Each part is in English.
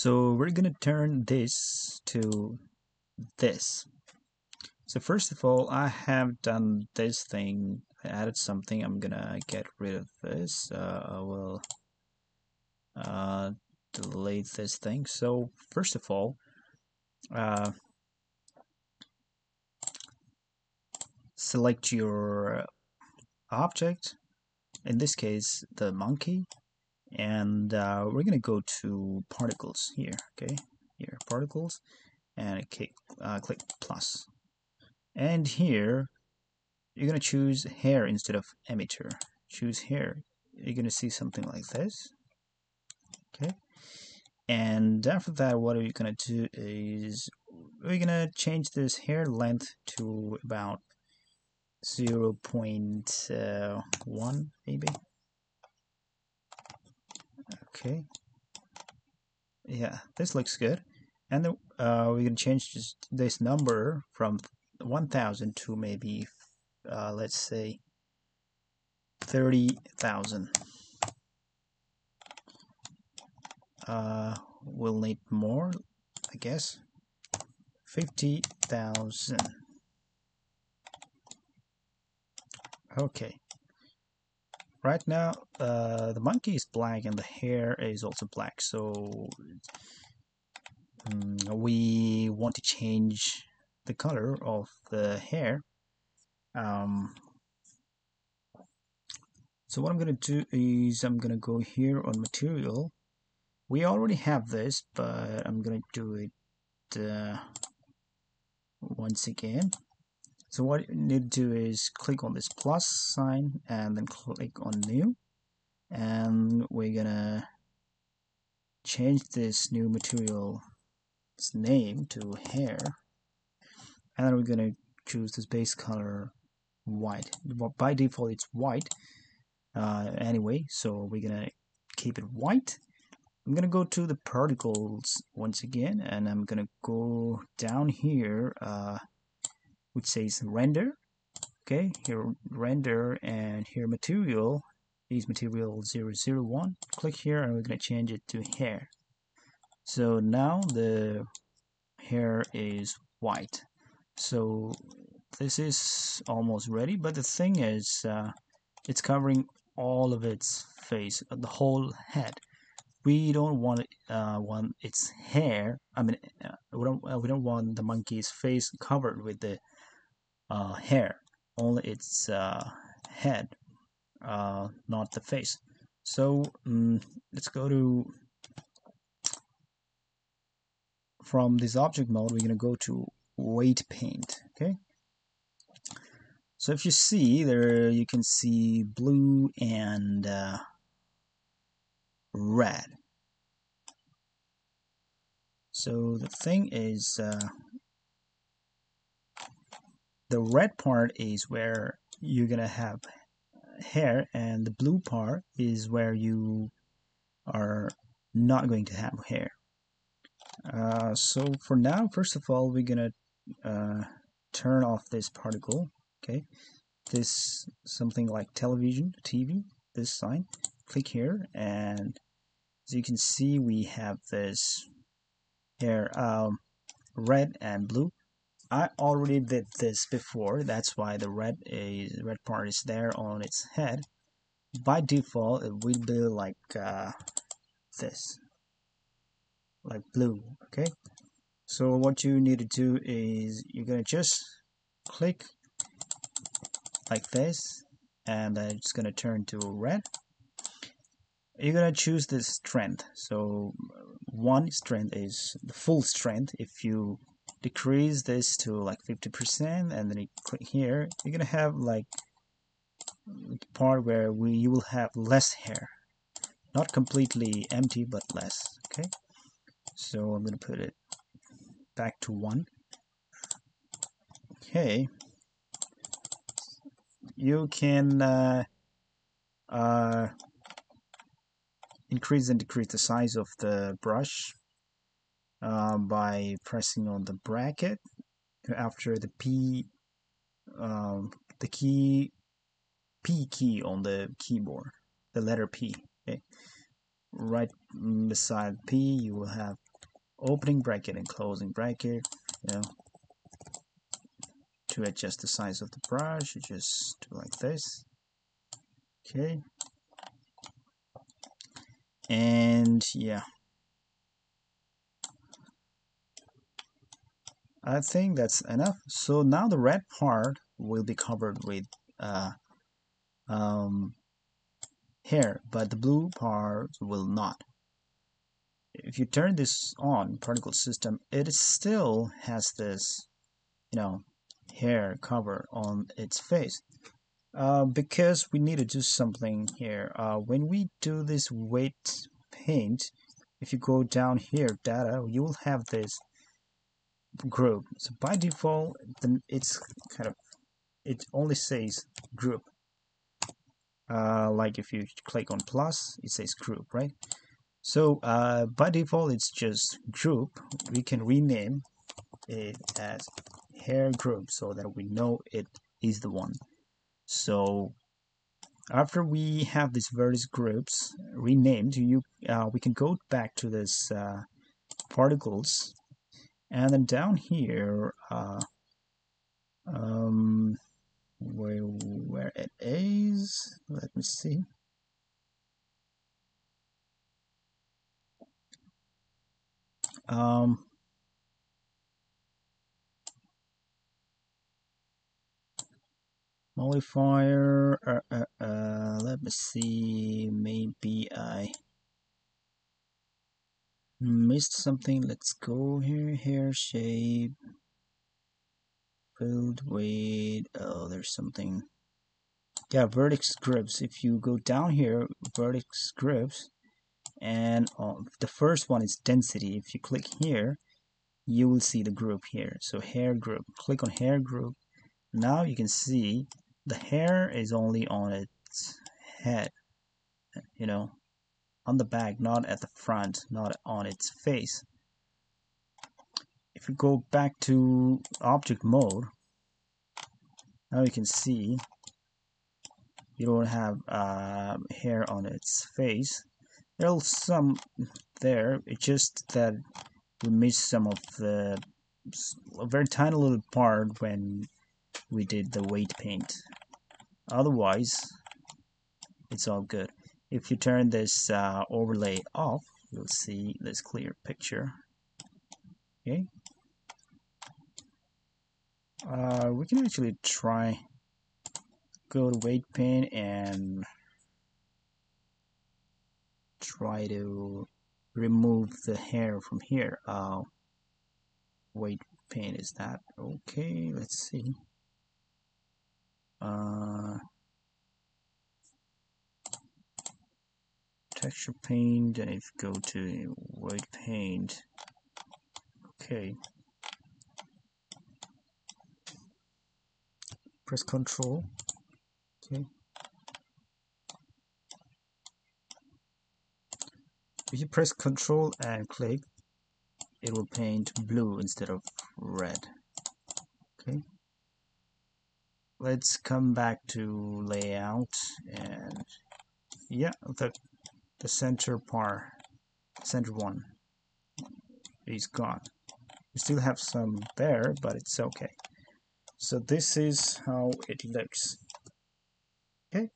So we're gonna turn this to this. So first of all, I have done this thing, I added something. I'm gonna get rid of this. I will delete this thing. So first of all, select your object, in this case the monkey, and we're gonna go to particles here. Okay, here particles, and click plus, and here you're gonna choose hair instead of emitter. Choose hair, you're gonna see something like this. Okay, and after that what are you gonna do is we're gonna change this hair length to about 0.1 maybe. Okay, yeah, this looks good. And then we're gonna change this number from 1000 to maybe let's say 30,000. We'll need more, I guess. 50,000. Okay. Right now, the monkey is black and the hair is also black. So we want to change the color of the hair. So what I'm gonna do is I'm gonna go here on material. We already have this, but I'm gonna do it once again. So what you need to do is click on this plus sign and then click on new, and we're gonna change this new material's name to hair, and then we're gonna choose this base color white. By default it's white anyway, so we're gonna keep it white. I'm gonna go to the particles once again, and I'm gonna go down here which says render. Okay, here render, and here material is material 001. Click here and we're going to change it to hair. So now the hair is white. So this is almost ready, but the thing is it's covering all of its face, the whole head. We don't want its hair, I mean we don't want the monkey's face covered with the hair, only its head, not the face. So let's go to, from this object mode we're gonna go to weight paint. Okay, so if you see there, you can see blue and red. So the thing is the red part is where you're gonna have hair, and the blue part is where you are not going to have hair. So for now, first of all, we're gonna turn off this particle. Okay, this something like television, TV, this sign. Click here, and as you can see we have this hair, red and blue. I already did this before, that's why the red part is there on its head. By default it will be like this, like blue. Okay, so what you need to do is you're gonna just click like this, and then it's gonna turn to red. You're gonna choose the strength. So one strength is the full strength. If you decrease this to like 50% and then you click here, you're gonna have like the part where you will have less hair, not completely empty but less. Okay, so I'm gonna put it back to 1. Okay, you can increase and decrease the size of the brush by pressing on the bracket after the P key on the keyboard, the letter P. Okay, right beside P you will have opening bracket and closing bracket. To adjust the size of the brush, you just do like this. Okay. And yeah, I think that's enough. So now the red part will be covered with hair, but the blue part will not. If you turn this on, particle system, it still has this, hair cover on its face. Because we need to do something here. When we do this weight paint, if you go down here, data, you will have this group. So by default, then it's it only says group. Like if you click on plus, it says group, right? So by default, it's just group. We can rename it as hair group so that we know it is the one. So after we have these various groups renamed, we can go back to this particles, and then down here, where it is, let me see. Modifier, let me see, maybe I missed something. Let's go here, hair shape, build weight, oh, there's something. Yeah, vertex groups. If you go down here, vertex groups, and the first one is density. If you click here, you will see the group here. So hair group, click on hair group. Now you can see the hair is only on its head, on the back, not at the front, not on its face. If you go back to object mode, now you can see you don't have hair on its face. There's some there, it's just that we missed some of the very tiny little part when we did the weight paint. Otherwise, it's all good. If you turn this overlay off, you'll see this clear picture. Okay. We can actually try go to weight paint and try to remove the hair from here. Weight paint, is that okay? Let's see. Texture paint, and if you go to white paint, okay, press Control, okay. If you press Control and click, it will paint blue instead of red, okay. Let's come back to layout, and yeah, the center part, center one, is gone. We still have some there, but it's okay. So this is how it looks. Okay.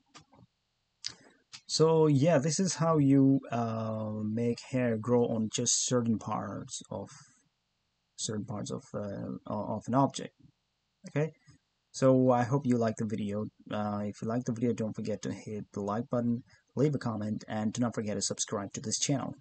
So yeah, this is how you make hair grow on just certain parts of an object. Okay. So I hope you like the video. If you like the video, don't forget to hit the like button, leave a comment, and do not forget to subscribe to this channel.